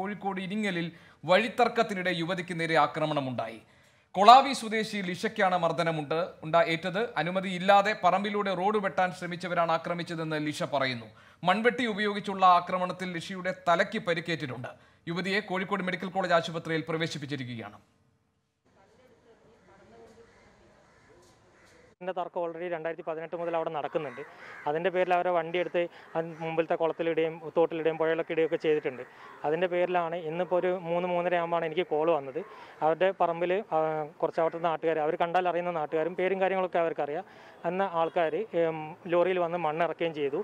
കോഴിക്കോട് ഇരിങ്ങലിൽ വഴിത്തർക്കത്തിനിടെ യുവതിക്ക് നേരെ ആക്രമണമുണ്ടായി. കൊളാവി സ്വദേശി ലിഷയ്ക്കാണ് മർദ്ദനമേറ്റത്. അനുമതിയില്ലാതെ പറമ്പിലൂടെ റോഡ് വെട്ടാൻ ശ്രമിച്ചവരാണ് ആക്രമിച്ചതെന്ന് ലിഷ പറയുന്നു. മൺവെട്ടി ഉപയോഗിച്ചുള്ള ആക്രമണത്തിൽ ലിഷയുടെ തലയ്ക്ക് പരിക്കേറ്റിട്ടുണ്ട്. യുവതിയെ കോഴിക്കോട് മെഡിക്കൽ കോളേജ് ആശുപത്രിയിൽ പ്രവേശിപ്പിച്ചിരിക്കുകയാണ്. തർക്കം ഓൾറെഡി 2018 മുതൽ അവിടെ നടക്കുന്നുണ്ട്. അതിൻ്റെ പേരിൽ അവരെ വണ്ടിയെടുത്ത് മുമ്പിലത്തെ കുളത്തിലിടുകയും തോട്ടിലിടുകയും പുഴയിലൊക്കെ ഇടുകയൊക്കെ ചെയ്തിട്ടുണ്ട്. അതിൻ്റെ പേരിലാണ് ഇന്നിപ്പോൾ ഒരു 3-3:30 ആകുമ്പോഴാണ് എനിക്ക് കോൾ വന്നത്. അവരുടെ പറമ്പിൽ കുറച്ച് അവിടുത്തെ നാട്ടുകാർ, അവർ കണ്ടാൽ അറിയുന്ന നാട്ടുകാരും പേരും കാര്യങ്ങളൊക്കെ അവർക്കറിയാം എന്ന ആൾക്കാർ ലോറിയിൽ വന്ന് മണ്ണിറക്കുകയും ചെയ്തു.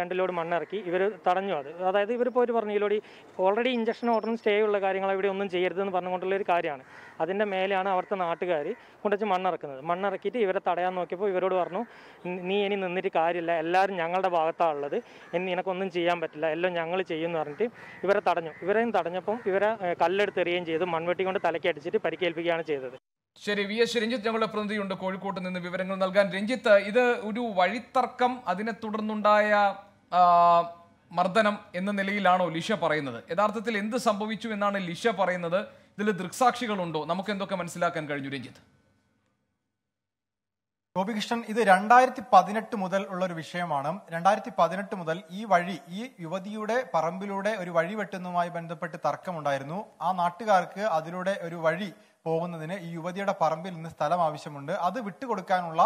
രണ്ട് ലോഡ് മണ്ണിറക്കി ഇവർ തടഞ്ഞു. അതായത് ഇവരിപ്പോൾ ഒരു പറഞ്ഞു ഇതിലൂടെ ഓൾറെഡി ഇഞ്ചക്ഷൻ ഓർഡറും സ്റ്റേ ഉള്ള കാര്യങ്ങൾ ഇവിടെ ഒന്നും ചെയ്യരുതെന്ന് പറഞ്ഞുകൊണ്ടുള്ളൊരു കാര്യമാണ്. അതിൻ്റെ മേലെയാണ് അവിടുത്തെ നാട്ടുകാർ കൊണ്ടുവച്ച് മണ്ണിറക്കുന്നത്. മണ്ണിറക്കിയിട്ട് ഇവരെ തടയാൻ നോക്കിയപ്പോൾ ഇവരോട് പറഞ്ഞു, നീ ഇനി നിന്നിട്ട് കാര്യമില്ല, എല്ലാവരും ഞങ്ങളുടെ ഭാഗത്താണ് ഉള്ളത്, ഇനി നിനക്കൊന്നും ചെയ്യാൻ പറ്റില്ല, എല്ലാം ഞങ്ങൾ ചെയ്യുമെന്ന് പറഞ്ഞിട്ട് ഇവരെ തടഞ്ഞു. തടഞ്ഞപ്പോൾ ഇവരെ കല്ലെടുത്തെറിയുകയും ചെയ്തു. മൺവെട്ടി കൊണ്ട് തലയ്ക്ക് അടിച്ചിട്ട് പരിക്കേൽപ്പിക്കുകയാണ് ചെയ്തത്. ശരി, വി.എസ്. രഞ്ജിത്ത് ഞങ്ങളുടെ പ്രതിനിധിയുണ്ട് കോഴിക്കോട്ട് നിന്ന് വിവരങ്ങൾ നൽകാൻ. രഞ്ജിത്ത്, ഇത് ഒരു വഴിത്തർക്കം, അതിനെ തുടർന്നുണ്ടായ മർദ്ദനം എന്ന നിലയിലാണോ ലിഷ പറയുന്നത്? യഥാർത്ഥത്തിൽ എന്ത് സംഭവിച്ചു എന്നാണ് ലിഷ പറയുന്നത്? ഇതിൽ ദൃക്സാക്ഷികളുണ്ടോ? നമുക്ക് എന്തൊക്കെ മനസ്സിലാക്കാൻ കഴിഞ്ഞു രഞ്ജിത്ത്? ഗോപികൃഷ്ണൻ, ഇത് 2018 മുതൽ ഉള്ള ഒരു വിഷയമാണ്. 2018 മുതൽ ഈ യുവതിയുടെ പറമ്പിലൂടെ ഒരു വഴി വെട്ടുന്നതുമായി ബന്ധപ്പെട്ട് തർക്കമുണ്ടായിരുന്നു. ആ നാട്ടുകാർക്ക് അതിലൂടെ ഒരു വഴി പോകുന്നതിന് ഈ യുവതിയുടെ പറമ്പിൽ നിന്ന് സ്ഥലം ആവശ്യമുണ്ട്. അത് വിട്ടുകൊടുക്കാനുള്ള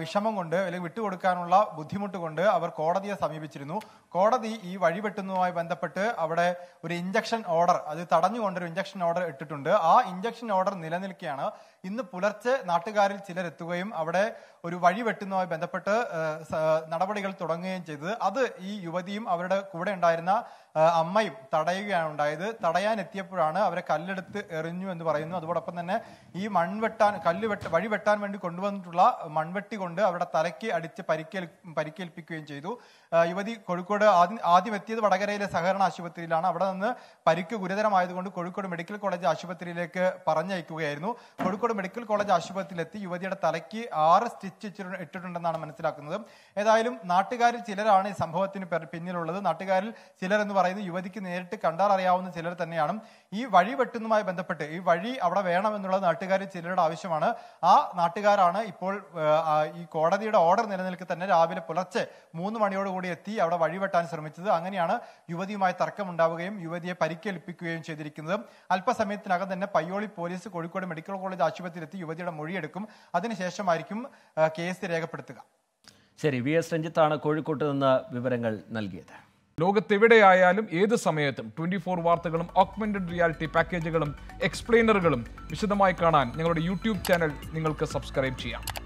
വിഷമം കൊണ്ട് അല്ലെങ്കിൽ വിട്ടുകൊടുക്കാനുള്ള ബുദ്ധിമുട്ട് കൊണ്ട് അവർ കോടതിയെ സമീപിച്ചിരുന്നു. കോടതി ഈ വഴിവെട്ടുന്നതുമായി ബന്ധപ്പെട്ട് അവിടെ ഒരു ഇഞ്ചക്ഷൻ ഓർഡർ, അത് തടഞ്ഞുകൊണ്ടൊരു ഇഞ്ചക്ഷൻ ഓർഡർ ഇട്ടിട്ടുണ്ട്. ആ ഇഞ്ചക്ഷൻ ഓർഡർ നിലനിൽക്കുകയാണ്. ഇന്ന് പുലർച്ചെ നാട്ടുകാരിൽ ചിലരെത്തുകയും അവിടെ ഒരു വഴി വെട്ടുന്നതുമായി ബന്ധപ്പെട്ട് നടപടികൾ തുടങ്ങുകയും ചെയ്തത്. അത് ഈ യുവതിയും അവരുടെ കൂടെ ഉണ്ടായിരുന്ന അമ്മയും തടയുകയാണ് ഉണ്ടായത്. തടയാൻ എത്തിയപ്പോഴാണ് അവരെ കല്ലെടുത്ത് എറിഞ്ഞു എന്ന് പറയുന്നു. അതോടൊപ്പം തന്നെ ഈ വഴി വെട്ടാൻ വേണ്ടി കൊണ്ടുവന്നിട്ടുള്ള മൺവെട്ടി കൊണ്ട് അവരുടെ തലയ്ക്ക് അടിച്ച് പരിക്കേൽപ്പിക്കുകയും ചെയ്തു. യുവതി കോഴിക്കോട് ആദ്യം എത്തിയത് വടകരയിലെ സഹകരണ ആശുപത്രിയിലാണ്. അവിടെ നിന്ന് പരിക്ക് ഗുരുതരമായതുകൊണ്ട് കോഴിക്കോട് മെഡിക്കൽ കോളേജ് ആശുപത്രിയിലേക്ക് പറഞ്ഞയക്കുകയായിരുന്നു. കോഴിക്കോട് മെഡിക്കൽ കോളേജ് ആശുപത്രിയിലെത്തി യുവതിയുടെ തലയ്ക്ക് 6 സ്റ്റിച്ച് ഇട്ടിട്ടുണ്ടെന്നാണ് മനസ്സിലാക്കുന്നത്. ഏതായാലും നാട്ടുകാരിൽ ചിലരാണ് ഈ സംഭവത്തിന് പിന്നിലുള്ളത്. നാട്ടുകാരിൽ ചിലരെന്ന് പറയുന്നത് യുവതിക്ക് നേരിട്ട് കണ്ടാൽ അറിയാവുന്ന ചിലർ തന്നെയാണ്. ഈ വഴി വെട്ടുന്നതുമായി ബന്ധപ്പെട്ട് ഈ വഴി അവിടെ വേണമെന്നുള്ളത് നാട്ടുകാരിൽ ചിലരുടെ ആവശ്യമാണ്. ആ നാട്ടുകാരാണ് ഇപ്പോൾ ഈ കോടതിയുടെ ഓർഡർ നിലനിൽക്കെ തന്നെ രാവിലെ പുലർച്ചെ 3 മണിയോടുകൂടി എത്തി അവിടെ വഴിവെട്ടാൻ ശ്രമിച്ചത്. അങ്ങനെയാണ് യുവതിയുമായി തർക്കമുണ്ടാവുകയും യുവതിയെ പരിക്കേൽപ്പിക്കുകയും ചെയ്തിരിക്കുന്നത്. അല്പസമയത്തിനകം തന്നെ Payyoli police Kozhikode medical college ആശുപത്രിയിലെത്തി യുവതിയുടെ മൊഴിയെടുക്കും. അതിനുശേഷമായിരിക്കും കേസ് രേഖപ്പെടുത്തുക. ശരി, വി.എസ്. രഞ്ജിത്താണ് കോഴിക്കോട്ട് നിന്ന് വിവരങ്ങൾ നൽകിയത്. ലോകത്തെവിടെയായാലും ഏത് സമയത്തും 24 വാർത്തകളും ഓഗ്മെന്റഡ് റിയാലിറ്റി പാക്കേജുകളും എക്സ്പ്ലെയിനറുകളും വിശദമായി കാണാൻ ഞങ്ങളുടെ യൂട്യൂബ് ചാനൽ നിങ്ങൾക്ക് സബ്സ്ക്രൈബ് ചെയ്യാം.